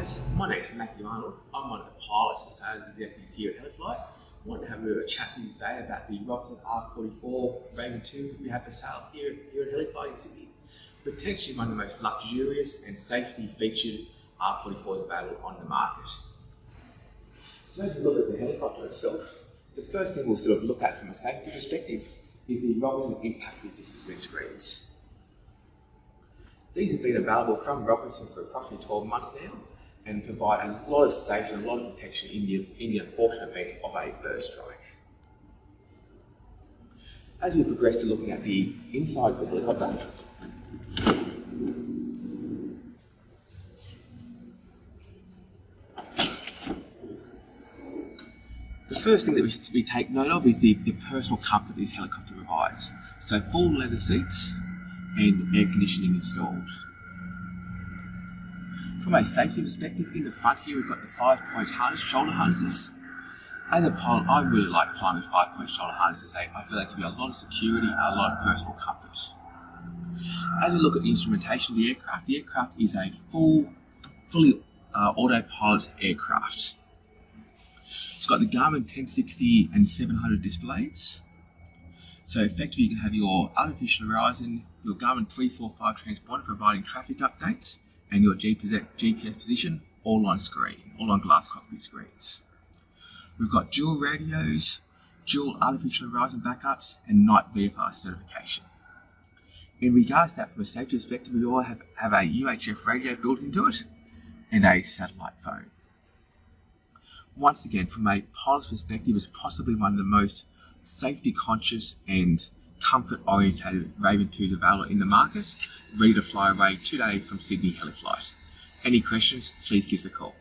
guys, my name is Matthew Arnold. I'm one of the pilots and sales executives here at Heliflite. I wanted to have a bit of a chat with you today about the Robinson R-44 Raven 2 that we have for sale here at Heliflite in Sydney. Potentially one of the most luxurious and safety featured R-44s available on the market. So as we look at the helicopter itself, the first thing we'll sort of look at from a safety perspective is the Robinson impact resistant windscreens. These have been available from Robinson for approximately 12 months now and provide a lot of safety and a lot of protection in the unfortunate event of a bird strike. As we progress to looking at the inside of the helicopter, the first thing that we take note of is the personal comfort this helicopter provides. So full leather seats and air conditioning installed. From a safety perspective, in the front here we've got the 5-point harness, shoulder harnesses. As a pilot, I really like flying with 5-point shoulder harnesses. I feel they give you a lot of security and a lot of personal comfort. As we look at the instrumentation of the aircraft is a fully autopilot aircraft. It's got the Garmin 1060 and 700 displays. So effectively you can have your artificial horizon, your Garmin 345 transponder providing traffic updates, and your GPS position all on screen, all on glass cockpit screens. We've got dual radios, dual artificial horizon backups, and night VFR certification. In regards to that from a safety perspective, we all have a UHF radio built into it and a satellite phone. Once again, from a pilot's perspective, it's possibly one of the most safety conscious and comfort orientated Raven 2s available in the market, ready to fly away today from Sydney Heliflite. Any questions, please give us a call.